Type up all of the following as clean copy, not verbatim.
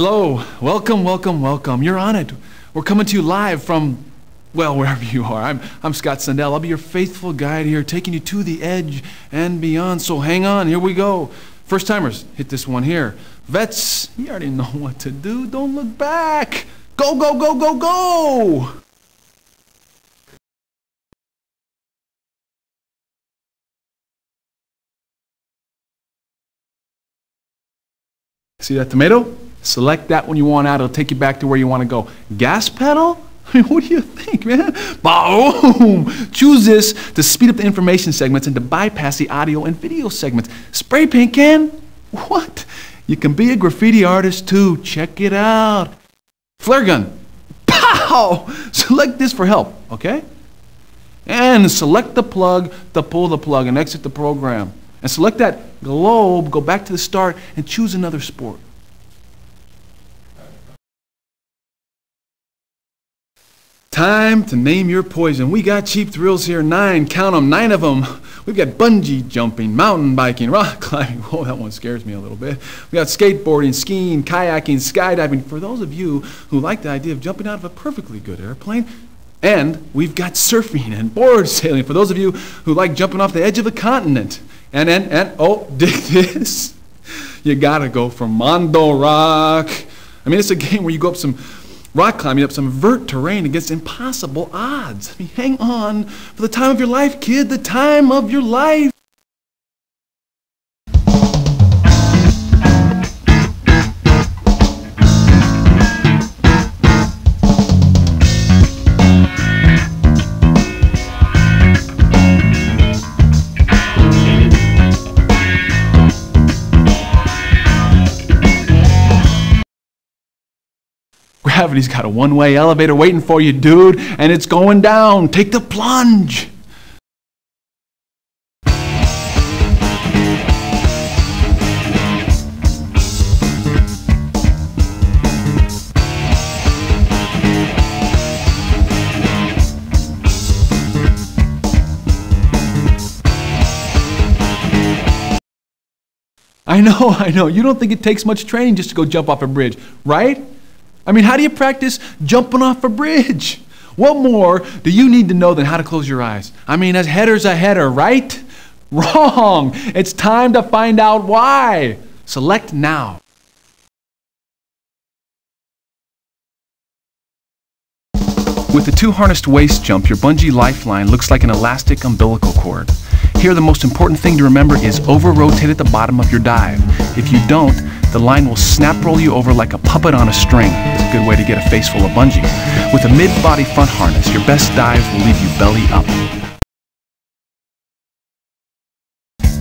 Hello, welcome, welcome, welcome. You're on it. We're coming to you live from, well, wherever you are. I'm Scott Sandell. I'll be your faithful guide here, taking you to the edge and beyond. So hang on, here we go. First timers, hit this one here. Vets, you already know what to do. Don't look back. Go, go, go, go, go. See that tomato? Select that one you want out. It'll take you back to where you want to go. Gas pedal? I mean, what do you think, man? Boom! Choose this to speed up the information segments and to bypass the audio and video segments. Spray paint can? What? You can be a graffiti artist too. Check it out. Flare gun. Pow! Select this for help, okay? And select the plug to pull the plug and exit the program. And select that globe, go back to the start, and choose another sport. Time to name your poison. We got cheap thrills here, 9, count them, 9 of them. We've got bungee jumping, mountain biking, rock climbing. Whoa, that one scares me a little bit. We got skateboarding, skiing, kayaking, skydiving. For those of you who like the idea of jumping out of a perfectly good airplane, and we've got surfing and board sailing. For those of you who like jumping off the edge of a continent, and oh, dig this. You gotta go for Mondo Rock. I mean, it's a game where you go up some rock climbing up some vert terrain against impossible odds. I mean, hang on for the time of your life, kid, the time of your life. Gravity's got a one-way elevator waiting for you, dude, and it's going down. Take the plunge. I know. You don't think it takes much training just to go jump off a bridge, right? I mean, how do you practice jumping off a bridge? What more do you need to know than how to close your eyes? I mean, a header's a header, right? Wrong. It's time to find out why. Select now. With the 2 harnessed waist jump, your bungee lifeline looks like an elastic umbilical cord. Here, the most important thing to remember is over-rotate at the bottom of your dive. If you don't, the line will snap roll you over like a puppet on a string. It's a good way to get a face full of bungee. With a mid-body front harness, your best dives will leave you belly up.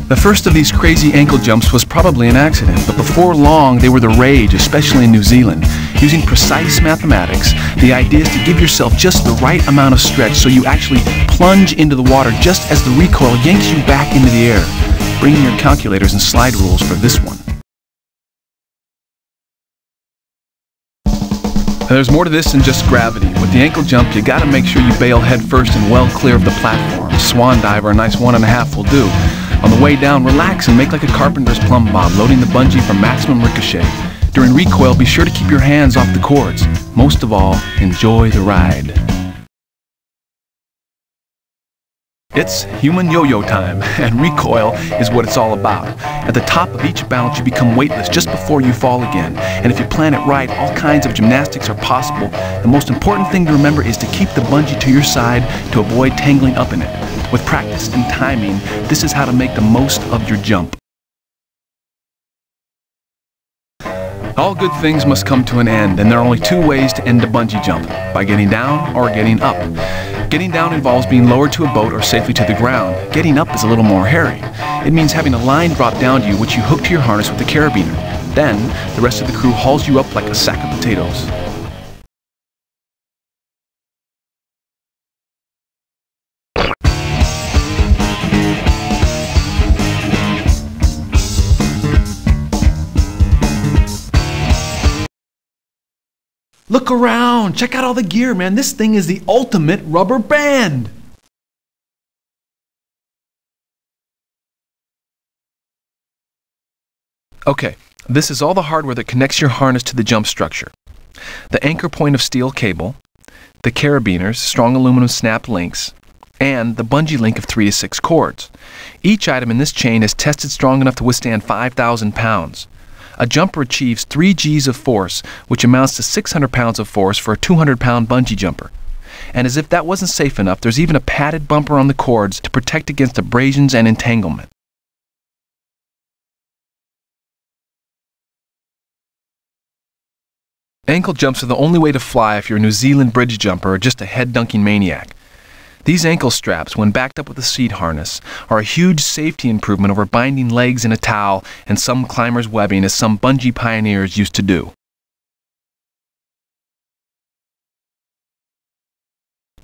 The first of these crazy ankle jumps was probably an accident, but before long they were the rage, especially in New Zealand. Using precise mathematics, the idea is to give yourself just the right amount of stretch so you actually plunge into the water just as the recoil yanks you back into the air. Bring your calculators and slide rules for this one. Now, there's more to this than just gravity. With the ankle jump, you gotta make sure you bail head first and well clear of the platform. A swan dive or a nice 1.5 will do. On the way down, relax and make like a carpenter's plumb bob, loading the bungee for maximum ricochet. During recoil, be sure to keep your hands off the cords. Most of all, enjoy the ride. It's human yo-yo time, and recoil is what it's all about. At the top of each bounce, you become weightless just before you fall again. And if you plan it right, all kinds of gymnastics are possible. The most important thing to remember is to keep the bungee to your side to avoid tangling up in it. With practice and timing, this is how to make the most of your jump. All good things must come to an end, and there are only 2 ways to end a bungee jump, by getting down or getting up. Getting down involves being lowered to a boat or safely to the ground. Getting up is a little more hairy. It means having a line brought down to you which you hook to your harness with a carabiner. Then, the rest of the crew hauls you up like a sack of potatoes. Look around, check out all the gear, man. This thing is the ultimate rubber band. Okay, This is all the hardware that connects your harness to the jump structure. The anchor point of steel cable, the carabiners, strong aluminum snapped links, and the bungee link of 3 to 6 cords. Each item in this chain is tested strong enough to withstand 5,000 pounds. A jumper achieves 3 Gs of force, which amounts to 600 pounds of force for a 200-pound bungee jumper. And as if that wasn't safe enough, there's even a padded bumper on the cords to protect against abrasions and entanglement. Ankle jumps are the only way to fly if you're a New Zealand bridge jumper or just a head-dunking maniac. These ankle straps, when backed up with a seat harness, are a huge safety improvement over binding legs in a towel and some climbers' webbing, as some bungee pioneers used to do.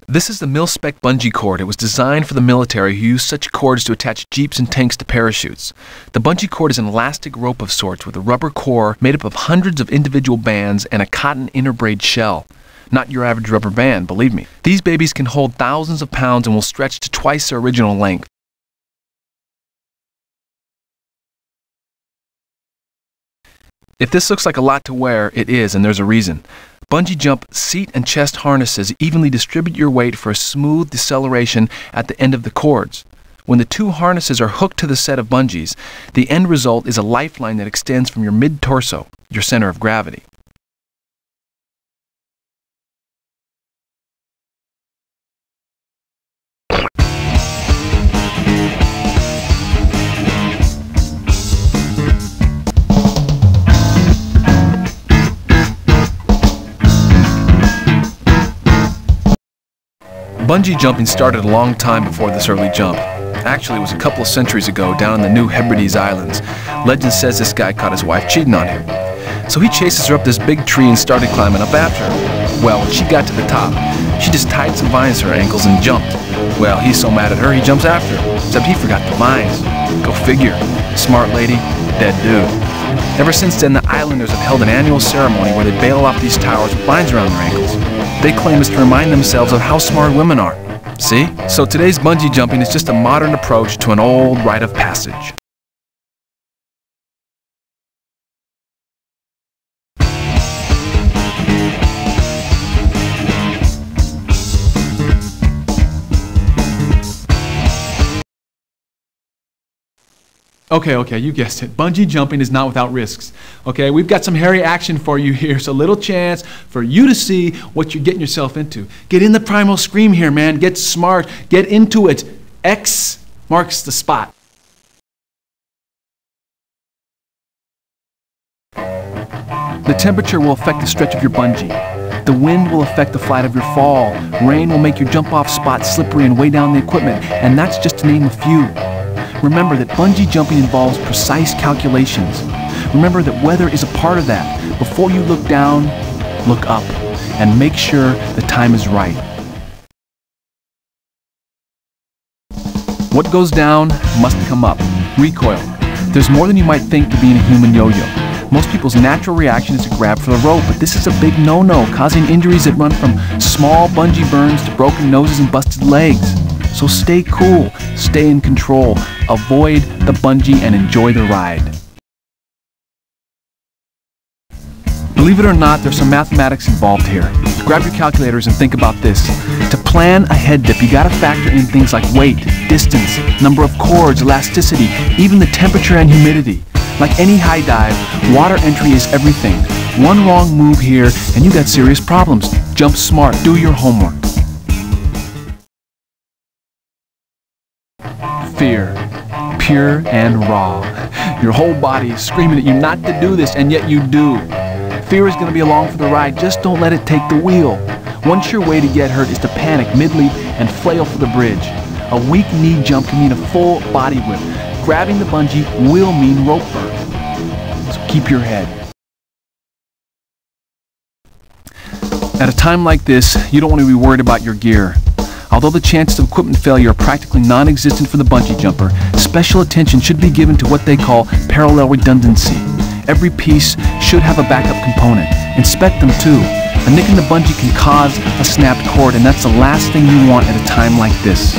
This is the mil-spec bungee cord. It was designed for the military, who used such cords to attach jeeps and tanks to parachutes. The bungee cord is an elastic rope of sorts with a rubber core made up of hundreds of individual bands and a cotton inner braid shell. Not your average rubber band, believe me. These babies can hold thousands of pounds and will stretch to twice their original length. If this looks like a lot to wear, it is, and there's a reason. Bungee jump seat and chest harnesses evenly distribute your weight for a smooth deceleration at the end of the cords. When the 2 harnesses are hooked to the set of bungees, the end result is a lifeline that extends from your mid-torso, your center of gravity. Bungee jumping started a long time before this early jump. Actually, it was a couple of centuries ago down in the New Hebrides Islands. Legend says this guy caught his wife cheating on him. So he chases her up this big tree and started climbing up after her. Well, when she got to the top, she just tied some vines to her ankles and jumped. Well, he's so mad at her, he jumps after her, except he forgot the vines. Go figure. Smart lady, dead dude. Ever since then, the islanders have held an annual ceremony where they bail off these towers with vines around their ankles. They claim is to remind themselves of how smart women are. See? So today's bungee jumping is just a modern approach to an old rite of passage. Okay, you guessed it. Bungee jumping is not without risks. Okay, we've got some hairy action for you here, so little chance for you to see what you're getting yourself into. Get in the primal scream here, man. Get smart. Get into it. X marks the spot. The temperature will affect the stretch of your bungee. The wind will affect the flight of your fall. Rain will make your jump-off spot slippery and weigh down the equipment, and that's just to name a few. Remember that bungee jumping involves precise calculations. Remember that weather is a part of that. Before you look down, look up, and make sure the time is right. What goes down must come up. Recoil. There's more than you might think to being a human yo-yo. Most people's natural reaction is to grab for the rope, but this is a big no-no, causing injuries that run from small bungee burns to broken noses and busted legs. So stay cool, stay in control, avoid the bungee, and enjoy the ride. Believe it or not, there's some mathematics involved here. Grab your calculators and think about this. To plan a head dip, you gotta factor in things like weight, distance, number of cords, elasticity, even the temperature and humidity. Like any high dive, water entry is everything. One wrong move here, and you got serious problems. Jump smart, do your homework. Fear, pure and raw. Your whole body is screaming at you not to do this, and yet you do. Fear is going to be along for the ride. Just don't let it take the wheel. Once your way to get hurt is to panic mid-leap and flail for the bridge. A weak knee jump can mean a full body whip. Grabbing the bungee will mean rope burn. So keep your head. At a time like this, you don't want to be worried about your gear. Although the chances of equipment failure are practically non-existent for the bungee jumper, special attention should be given to what they call parallel redundancy. Every piece should have a backup component. Inspect them too. A nick in the bungee can cause a snapped cord, and that's the last thing you want at a time like this.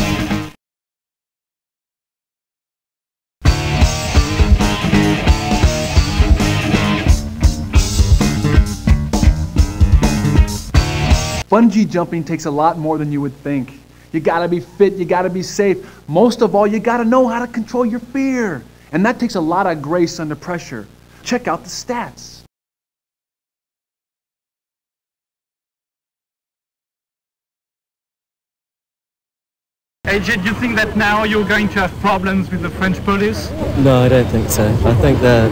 Bungee jumping takes a lot more than you would think. You gotta be fit, you gotta be safe. Most of all, you gotta know how to control your fear. And that takes a lot of grace under pressure. Check out the stats. AJ, do you think that now you're going to have problems with the French police? No, I don't think so. I think they're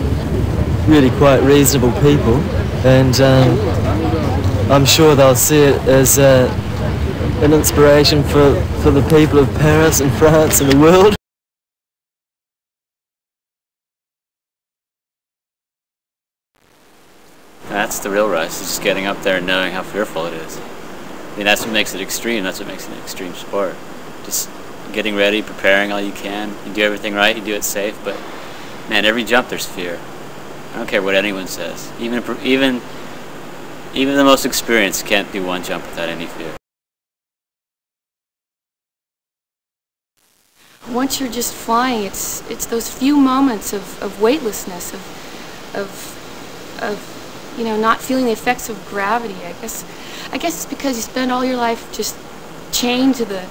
really quite reasonable people, and I'm sure they'll see it as an inspiration for the people of Paris and France and the world. That's the real race, is just getting up there and knowing how fearful it is. I mean, that's what makes it extreme, that's what makes it an extreme sport. Just getting ready, preparing all you can. You do everything right, you do it safe, but man, every jump there's fear. I don't care what anyone says. Even the most experienced can't do one jump without any fear. Once you're just flying, it's those few moments of weightlessness, of you know, not feeling the effects of gravity. I guess it's because you spend all your life just chained to the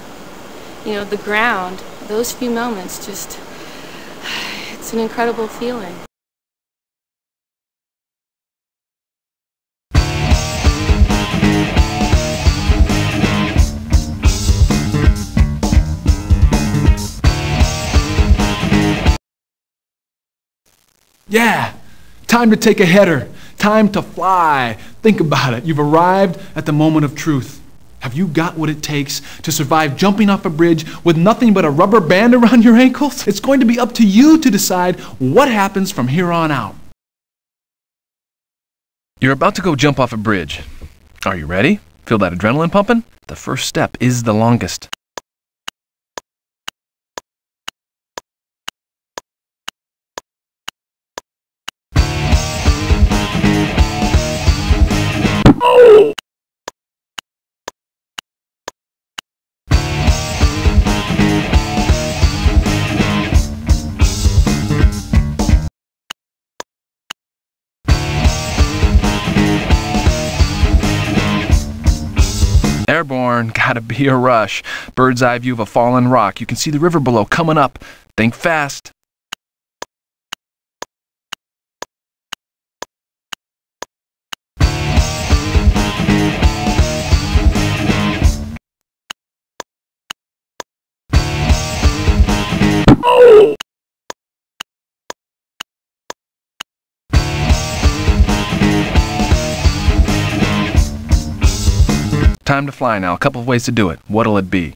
the ground. Those few moments, just, it's an incredible feeling. Yeah, time to take a header, time to fly. Think about it, you've arrived at the moment of truth. Have you got what it takes to survive jumping off a bridge with nothing but a rubber band around your ankles? It's going to be up to you to decide what happens from here on out. You're about to go jump off a bridge. Are you ready? Feel that adrenaline pumping? The first step is the longest. Airborne, gotta be a rush. Bird's eye view of a fallen rock. You can see the river below coming up. Think fast. Time to fly now. A couple of ways to do it. What'll it be?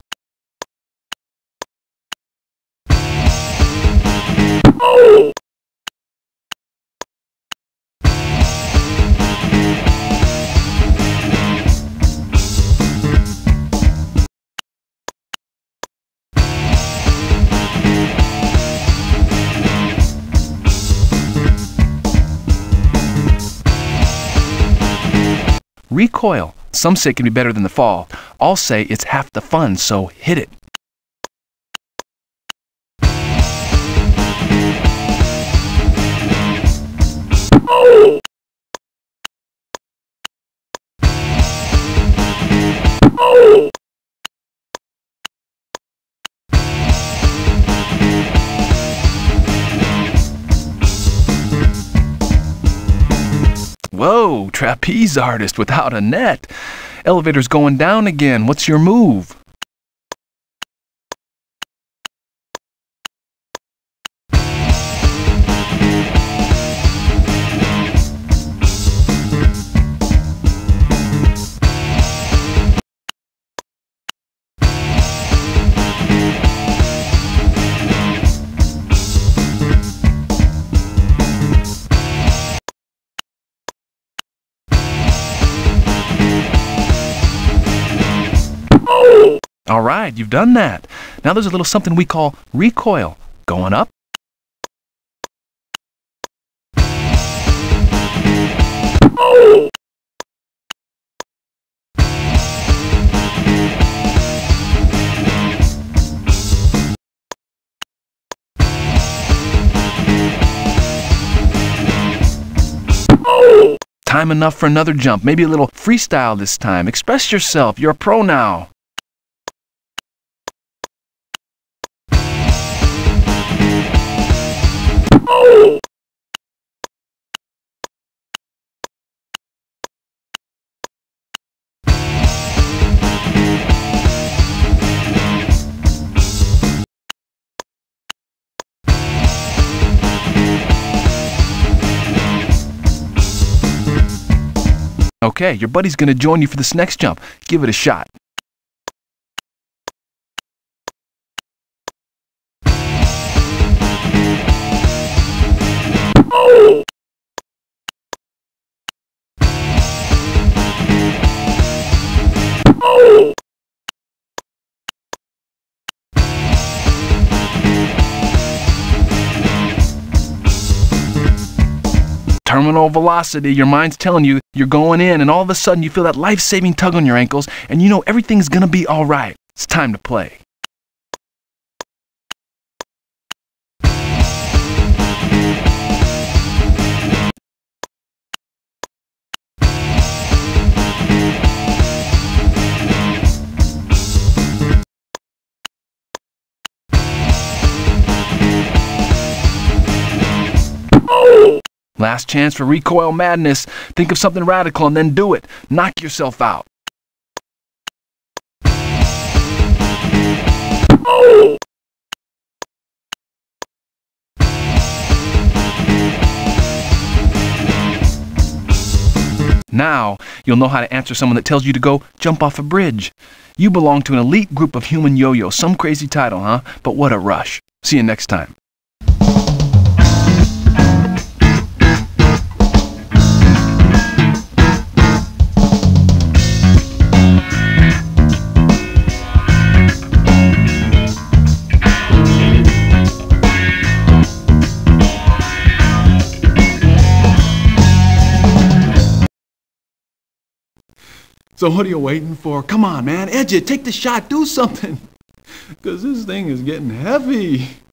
Recoil. Some say it can be better than the fall. I'll say it's half the fun, so hit it. Whoa, trapeze artist without a net. Elevator's going down again. What's your move? All right, you've done that. Now there's a little something we call recoil. Going up. Time enough for another jump, maybe a little freestyle this time. Express yourself, you're a pro now. Oh. Okay, your buddy's going to join you for this next jump. Give it a shot. Oh. Oh. Terminal velocity, your mind's telling you you're going in, and all of a sudden you feel that life-saving tug on your ankles and you know everything's gonna be all right. It's time to play. Last chance for recoil madness. Think of something radical and then do it. Knock yourself out. Oh. Now, you'll know how to answer someone that tells you to go jump off a bridge. You belong to an elite group of human yo-yo. Some crazy title, huh? But what a rush. See you next time. So what are you waiting for? Come on, man. Edge it. Take the shot. Do something. Because this thing is getting heavy.